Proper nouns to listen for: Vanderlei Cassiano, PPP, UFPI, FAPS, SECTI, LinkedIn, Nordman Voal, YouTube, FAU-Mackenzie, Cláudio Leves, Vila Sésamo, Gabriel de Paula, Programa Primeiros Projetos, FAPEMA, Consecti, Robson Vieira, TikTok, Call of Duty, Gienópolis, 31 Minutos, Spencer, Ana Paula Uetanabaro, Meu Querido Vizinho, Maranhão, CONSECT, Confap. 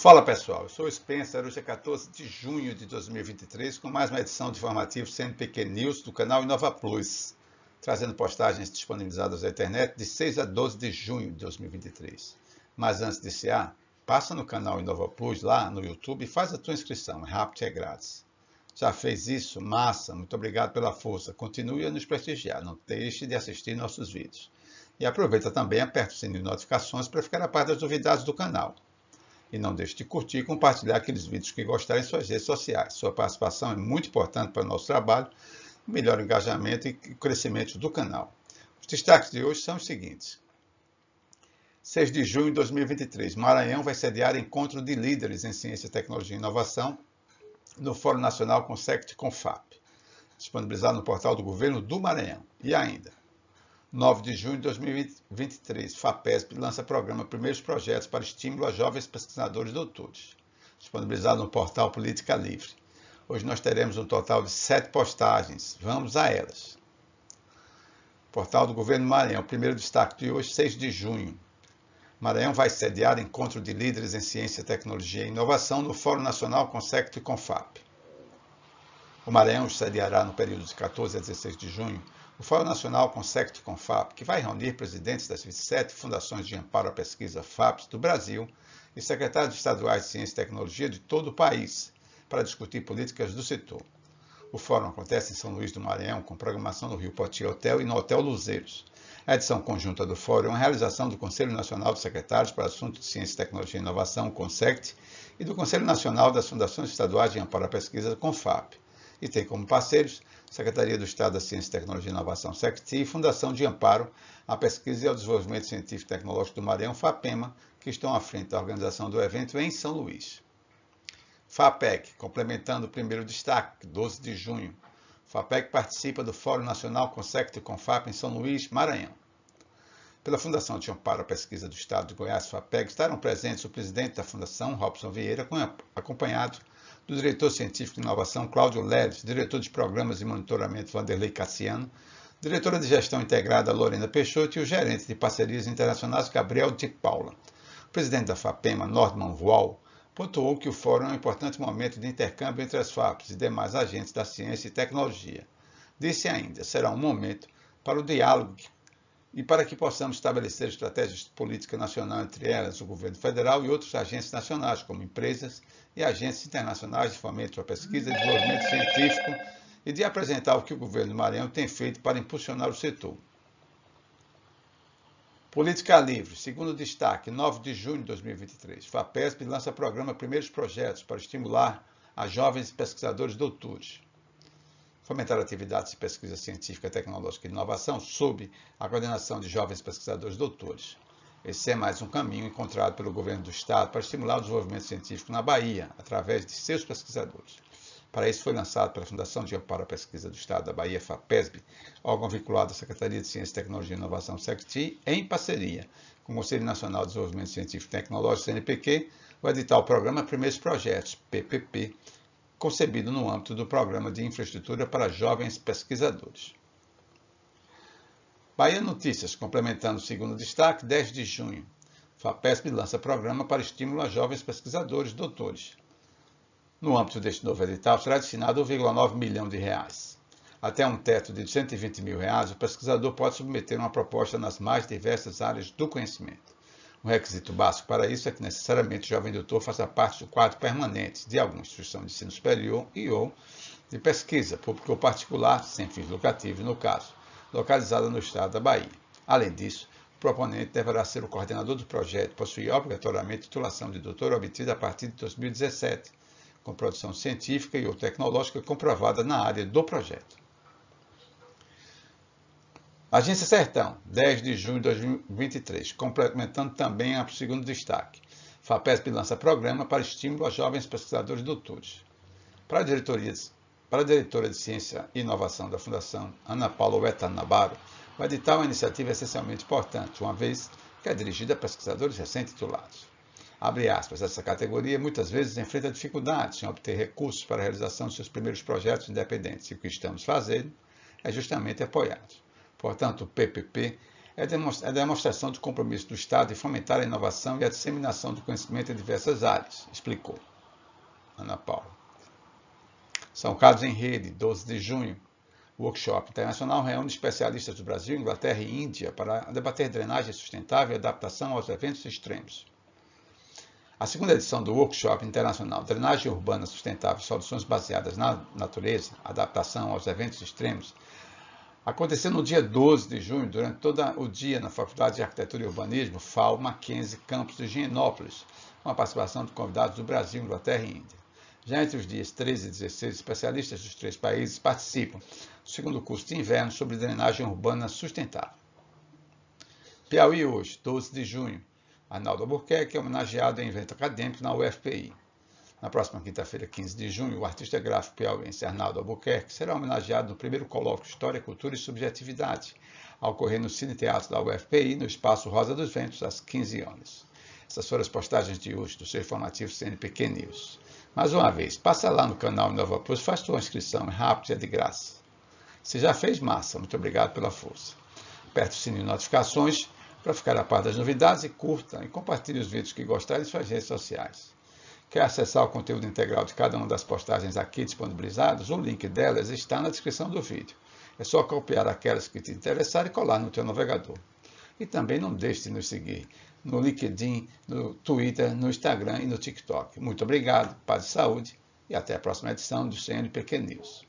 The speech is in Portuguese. Fala pessoal, eu sou o Spencer, hoje é 14 de junho de 2023, com mais uma edição de informativo CNPq News do canal INOVA+, trazendo postagens disponibilizadas na internet de 6 a 12 de junho de 2023. Mas antes de iniciar, passa no canal INOVA+, lá no YouTube, e faz a tua inscrição, é rápido e é grátis. Já fez isso? Massa! Muito obrigado pela força, continue a nos prestigiar, não deixe de assistir nossos vídeos. E aproveita também, aperta o sininho de notificações para ficar a par das novidades do canal. E não deixe de curtir e compartilhar aqueles vídeos que gostarem em suas redes sociais. Sua participação é muito importante para o nosso trabalho, melhor engajamento e crescimento do canal. Os destaques de hoje são os seguintes. 6 de junho de 2023, Maranhão vai sediar encontro de líderes em ciência, tecnologia e inovação no Fórum Nacional Consecti Confap, disponibilizado no portal do Governo do Maranhão. E ainda, 9 de junho de 2023, FAPESB lança programa Primeiros Projetos para Estímulo a Jovens Pesquisadores e Doutores, disponibilizado no portal Política Livre. Hoje nós teremos um total de 7 postagens. Vamos a elas. Portal do Governo Maranhão, primeiro destaque de hoje, 6 de junho. Maranhão vai sediar encontro de líderes em ciência, tecnologia e inovação no Fórum Nacional Consecti e Confap. O Maranhão sediará no período de 14 a 16 de junho o Fórum Nacional Consecti Confap, que vai reunir presidentes das 27 fundações de amparo à pesquisa FAPS do Brasil e secretários estaduais de ciência e tecnologia de todo o país, para discutir políticas do setor. O fórum acontece em São Luís do Maranhão, com programação no Rio Poti Hotel e no Hotel Luzeiros. A edição conjunta do fórum é uma realização do Conselho Nacional de Secretários para Assuntos de Ciência, Tecnologia e Inovação, CONSECT, e do Conselho Nacional das Fundações Estaduais de Amparo à Pesquisa, CONFAP. E tem como parceiros Secretaria do Estado da Ciência, Tecnologia e Inovação, SECTI, e Fundação de Amparo à Pesquisa e ao Desenvolvimento Científico e Tecnológico do Maranhão, FAPEMA, que estão à frente da organização do evento em São Luís. FAPEG, complementando o primeiro destaque, 12 de junho. FAPEG participa do Fórum Nacional Consecti e Confap em São Luís, Maranhão. Pela Fundação de Amparo à Pesquisa do Estado de Goiás, FAPEG, estarão presentes o presidente da Fundação, Robson Vieira, acompanhado do diretor científico de inovação, Cláudio Leves, diretor de programas e monitoramento, Vanderlei Cassiano, diretora de gestão integrada, Lorena Peixote, e o gerente de parcerias internacionais, Gabriel de Paula. O presidente da FAPEMA, Nordman Voal, pontuou que o fórum é um importante momento de intercâmbio entre as FAPES e demais agentes da ciência e tecnologia. Disse ainda, será um momento para o diálogo e para que possamos estabelecer estratégias de política nacional, entre elas o governo federal e outros agentes nacionais, como empresas e agentes internacionais de fomento à pesquisa e desenvolvimento científico, e de apresentar o que o governo do Maranhão tem feito para impulsionar o setor. Política Livre, segundo destaque, 9 de junho de 2023, FAPESB lança programa Primeiros Projetos para estimular a jovens pesquisadores doutores. Fomentar atividades de pesquisa científica, tecnológica e inovação sob a coordenação de jovens pesquisadores doutores. Esse é mais um caminho encontrado pelo governo do estado para estimular o desenvolvimento científico na Bahia, através de seus pesquisadores. Para isso foi lançado pela Fundação de Amparo à Pesquisa do Estado da Bahia, FAPESB, órgão vinculado à Secretaria de Ciência, Tecnologia e Inovação, SECTI, em parceria com o Conselho Nacional de Desenvolvimento Científico e Tecnológico, CNPq, o edital Programa Primeiros Projetos, PPP, concebido no âmbito do Programa de Infraestrutura para Jovens Pesquisadores. Bahia Notícias, complementando o segundo destaque, 10 de junho. FAPESB lança programa para estímulo a jovens pesquisadores doutores. No âmbito deste novo edital, será destinado R$ 1,9 milhão. Até um teto de R$ 120 mil, o pesquisador pode submeter uma proposta nas mais diversas áreas do conhecimento. Um requisito básico para isso é que necessariamente o jovem doutor faça parte do quadro permanente de alguma instituição de ensino superior e ou de pesquisa, pública ou particular, sem fins lucrativos no caso, localizada no estado da Bahia. Além disso, o proponente deverá ser o coordenador do projeto e possuir obrigatoriamente titulação de doutor obtida a partir de 2017, com produção científica e ou tecnológica comprovada na área do projeto. Agência Sertão, 10 de junho de 2023, complementando também o segundo destaque. FAPESB lança programa para estímulo a jovens pesquisadores doutores. Para a diretora de Ciência e Inovação da Fundação, Ana Paula Uetanabaro, o edital é uma iniciativa essencialmente importante, uma vez que é dirigida a pesquisadores recém-titulados. Abre aspas, essa categoria muitas vezes enfrenta dificuldades em obter recursos para a realização de seus primeiros projetos independentes, e o que estamos fazendo é justamente apoiá-los. Portanto, o PPP é a demonstração de compromisso do Estado em fomentar a inovação e a disseminação do conhecimento em diversas áreas, explicou Ana Paula. São Carlos em Rede, 12 de junho. O workshop internacional reúne especialistas do Brasil, Inglaterra e Índia para debater drenagem sustentável e adaptação aos eventos extremos. A segunda edição do workshop internacional Drenagem Urbana Sustentável e Soluções Baseadas na Natureza, Adaptação aos Eventos Extremos, aconteceu no dia 12 de junho, durante todo o dia, na Faculdade de Arquitetura e Urbanismo, FAU-Mackenzie, campus de Gienópolis, com a participação de convidados do Brasil, Inglaterra e Índia. Já entre os dias 13 e 16, especialistas dos três países participam do segundo curso de inverno sobre drenagem urbana sustentável. Piauí hoje, 12 de junho. Arnaldo Albuquerque é homenageado em evento acadêmico na UFPI. Na próxima quinta-feira, 15 de junho, o artista gráfico piauiense Arnaldo Albuquerque será homenageado no primeiro colóquio História, Cultura e Subjetividade, a ocorrer no Cine Teatro da UFPI, no Espaço Rosa dos Ventos, às 15 horas. Essas foram as postagens de hoje do seu informativo CNPq News. Mais uma vez, passa lá no canal INOVA+, faz sua inscrição, é rápido e é de graça. Se já fez, massa, muito obrigado pela força. Aperte o sininho de notificações para ficar a par das novidades e curta e compartilhe os vídeos que gostarem em suas redes sociais. Quer acessar o conteúdo integral de cada uma das postagens aqui disponibilizadas? O link delas está na descrição do vídeo. É só copiar aquelas que te interessarem e colar no teu navegador. E também não deixe de nos seguir no LinkedIn, no Twitter, no Instagram e no TikTok. Muito obrigado, paz e saúde e até a próxima edição do CNPq News.